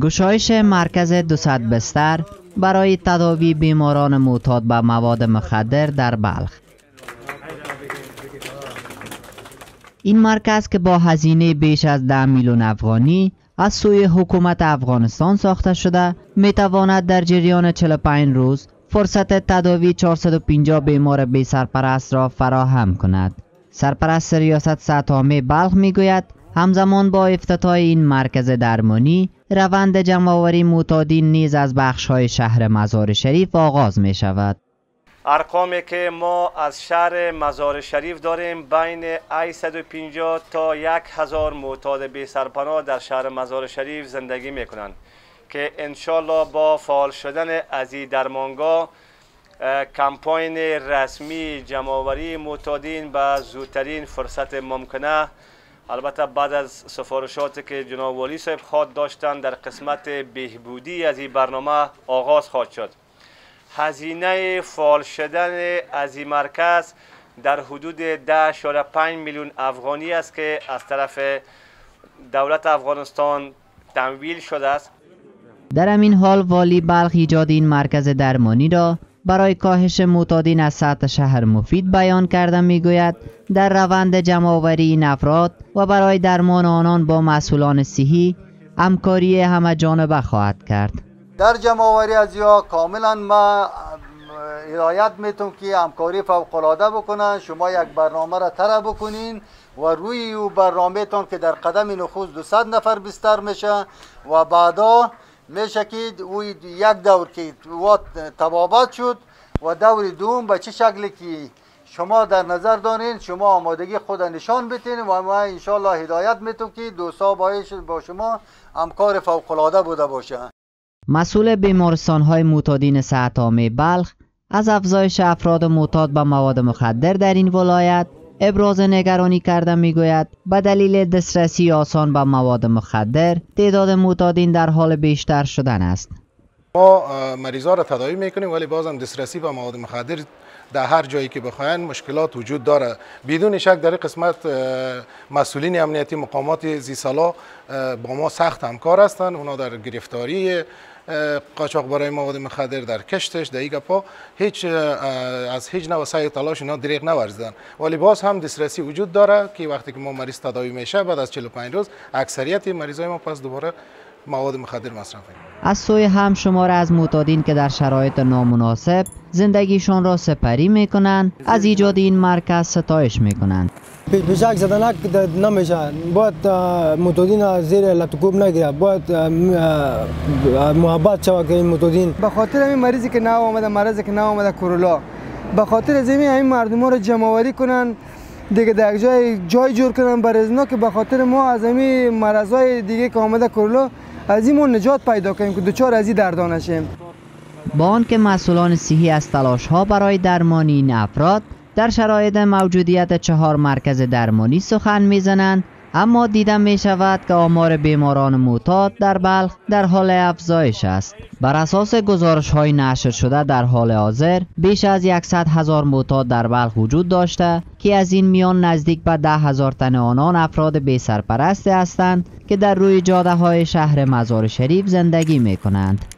گشایش مرکز 200 بستر برای تداوی بیماران معتاد به مواد مخدر در بلخ. این مرکز که با هزینه بیش از 10 میلیون افغانی از سوی حکومت افغانستان ساخته شده، میتواند در جریان 45 روز فرصت تداوی 450 بیمار بی سرپرست را فراهم کند. سرپرست ریاست صحت عامه بلخ میگوید همزمان با افتتاح این مرکز درمانی، روند جمع‌آوری معتادین نیز از بخش‌های شهر مزار شریف آغاز می شود. ارقامی که ما از شهر مزار شریف داریم بین 850 تا 1000 معتاد بی سرپناه در شهر مزار شریف زندگی می کنند که انشالله با فعال شدن از این درمانگاه کمپاین رسمی جمع‌آوری معتادین به زودترین فرصت ممکنه، البته بعد از سفارشاتی که جناب والی صاحب خواهد داشتند، در قسمت بهبودی از این برنامه آغاز خواهد شد. هزینه فعال شدن از این مرکز در حدود 10.5 میلیون افغانی است که از طرف دولت افغانستان تمویل شده است. در همین حال والی بلخ ایجاد این مرکز درمانی را برای کاهش معتادین از سطح شهر مفید بیان کرده میگوید در روند جمع‌آوری این افراد و برای درمان آنان با مسئولان صحی همکاری همه جانبه خواهد کرد. در جمع‌آوری از یا کاملا ما هدایت میتونم که همکاری فوق‌العاده بکنن، شما یک برنامه را طرح بکنین و روی او برنامه تان که در قدم نخوض 200 نفر بستر میشه و بعدا میشه که او یک دور که تبابت شد و دور دوم به چه شکلی که شما در نظر دارین شما آمادگی خود نشان بدین و ما انشالله هدایت میتونم که دوستا با شما همکار فوق‌العاده بوده باشه. مسئول بیمارستان‌های معتادین صحت عامه بلخ از افزایش افراد معتاد به مواد مخدر در این ولایت ابراز نگرانی کرده میگوید به دلیل دسترسی آسان به مواد مخدر تعداد معتادین در حال بیشتر شدن است. ما مریضا را تداوی میکنیم ولی بازم دسترسی به مواد مخدر در هر جایی که بخواین مشکلات وجود داره. بدون شک در قسمت مسئولین امنیتی مقامات زیسالا با ما سخت همکار هستند. اونا در گرفتاری قاچاق برای مواد مخدر در کشتش در ایگپا هیچ نوع سعی تلاش اینا دریغ نورزدن، ولی باز هم دسترسی وجود داره که وقتی که ما مریض تداوی میشه بعد از 45 روز اکثریت مریضای ما پس دوباره مواد مخدر مصرف میکنه. از سوی هم شمار از معتادین که در شرایط نامناسب زندگیشان را سپری میکنند از ایجاد این مرکز ستایش میکنند. پیشک زدنک نمیشه، باید معتادین زیر لطکوب نگیره، باید محبت شود که این معتادین به خاطر همین مریضی که نو آمده کرولا به خاطر زمین همین مردم ها را جمع آوری کنن دیگه در جای جور کنن برزنا که به خاطر ما از همین مرضای دیگه که آمده کرولا از این نجات پیدا کنیم که دوچار از این دردان نشیم. با آنکه مسئولان صحی از تلاش‌ها برای درمانی این افراد در شرایط موجودیت 4 مرکز درمانی سخن میزنند، اما دیده می شود که آمار بیماران معتاد در بلخ در حال افزایش است. بر اساس گزارش‌های نشر شده در حال حاضر بیش از 100,000 معتاد در بلخ وجود داشته که از این میان نزدیک به 10,000 تن آنان افراد بی سرپرست هستند که در روی جاده‌های شهر مزار شریف زندگی می کنند.